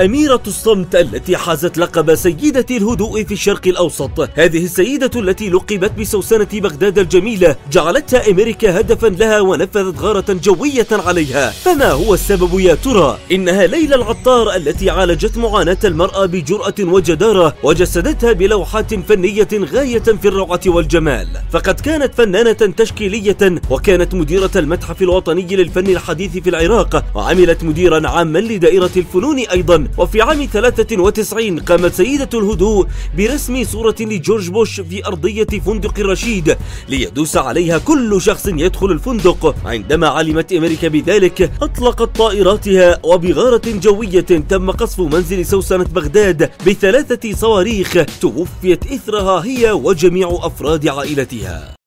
أميرة الصمت التي حازت لقب سيدة الهدوء في الشرق الأوسط، هذه السيدة التي لقبت بسوسنة بغداد الجميلة جعلتها أمريكا هدفا لها ونفذت غارة جوية عليها، فما هو السبب يا ترى؟ إنها ليلى العطار التي عالجت معاناة المرأة بجرأة وجدارة وجسدتها بلوحات فنية غاية في الروعة والجمال، فقد كانت فنانة تشكيلية وكانت مديرة المتحف الوطني للفن الحديث في العراق، وعملت مديرا عاما لدائرة الفنون أيضا. وفي عام 93 قامت سيدة الهدوء برسم صورة لجورج بوش في أرضية فندق الرشيد ليدوس عليها كل شخص يدخل الفندق. عندما علمت أمريكا بذلك أطلقت طائراتها، وبغارة جوية تم قصف منزل سوسنة بغداد ب3 صواريخ توفيت إثرها هي وجميع أفراد عائلتها.